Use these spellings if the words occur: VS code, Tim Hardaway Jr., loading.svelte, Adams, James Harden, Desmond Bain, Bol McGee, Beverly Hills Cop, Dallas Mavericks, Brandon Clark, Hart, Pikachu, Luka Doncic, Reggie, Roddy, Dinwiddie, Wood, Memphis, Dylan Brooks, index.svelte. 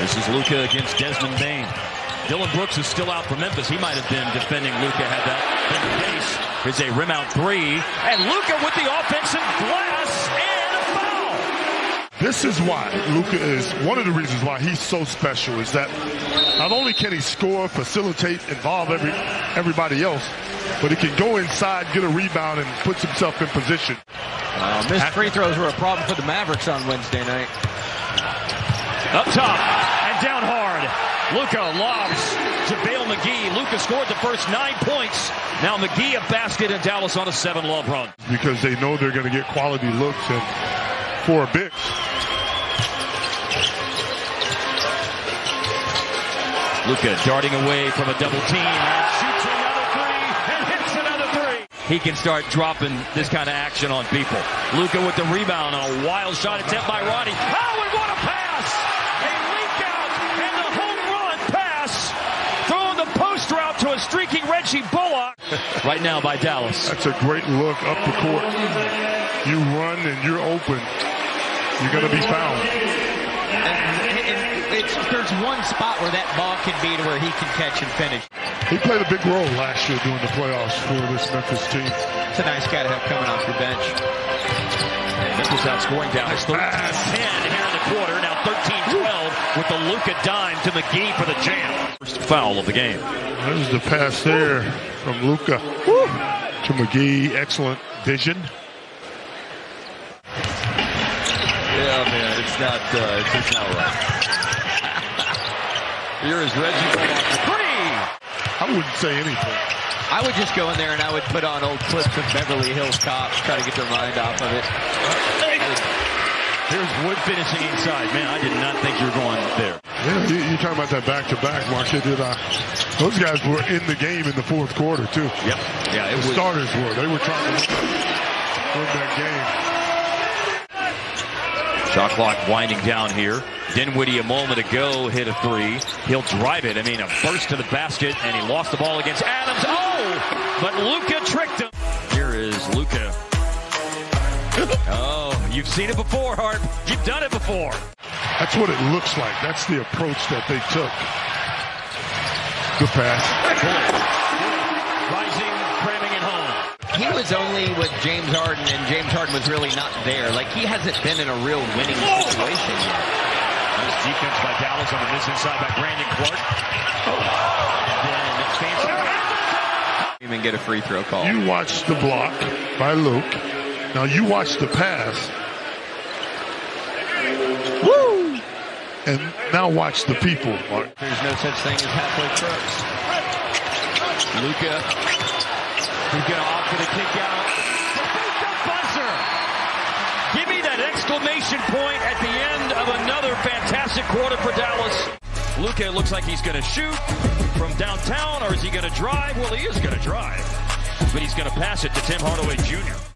This is Luka against Desmond Bain. Dylan Brooks is still out for Memphis. He might have been defending Luka had that been the case. Here's a rim out three. And Luka with the offensive glass and a foul. This is why Luka is one of the reasons why he's so special is that not only can he score, facilitate, involve everybody else, but he can go inside, get a rebound, and puts himself in position. Missed free throws were a problem for the Mavericks on Wednesday night. Up top and down hard. Luka lobs to Bol McGee. Luka scored the first 9 points. Now McGee a basket in Dallas on a 7-love run. Because they know they're going to get quality looks and for a bit. Luka darting away from a double team and shoots another three and hits another three. He can start dropping this kind of action on people. Luka with the rebound on a wild shot attempt by Roddy. Oh, and what a pass! To a streaking Reggie right now by Dallas. That's a great look up the court. You run and you're open. You're going to be fouled. There's one spot where that ball can be to where he can catch and finish. He played a big role last year during the playoffs for this Memphis team. It's a nice guy to have coming off your bench. And Memphis outscoring Dallas 13-10 here in the quarter. Now 13-12 with the Luka dime to McGee for the jam. First foul of the game. There's the pass there from Luka to McGee. Excellent vision. Yeah, man, it's not right. Here is Reggie three. I wouldn't say anything. I would just go in there and I would put on old clips from Beverly Hills Cop, try to get their mind off of it. Here's Wood finishing inside. Man, I did not think you were going there. Yeah, you're talking about that back-to-back, Marcia. Those guys were in the game in the fourth quarter, too. Yep. Yeah, it was. Starters were. They were trying to win that game. Shot clock winding down here. Dinwiddie a moment ago hit a three. He'll drive it. I mean, a burst to the basket, and he lost the ball against Adams. Oh! But Luka tricked him. Here is Luka. Oh. You've seen it before, Hart. You've done it before. That's what it looks like. That's the approach that they took. Good pass. Rising, cramming at home. He was only with James Harden, and James Harden was really not there. Like, he hasn't been in a real winning situation yet. Nice defense by Dallas on the miss inside by Brandon Clark. And then fancy. Even get a free throw call. You watched the block by Luke. Now you watch the pass. Woo! And now watch the people. Mark. There's no such thing as halfway trucks. Luka off for the kick out. Defeat the buzzer! Give me that exclamation point at the end of another fantastic quarter for Dallas. Luka looks like he's going to shoot from downtown, or is he going to drive? Well, he is going to drive, but he's going to pass it to Tim Hardaway Jr.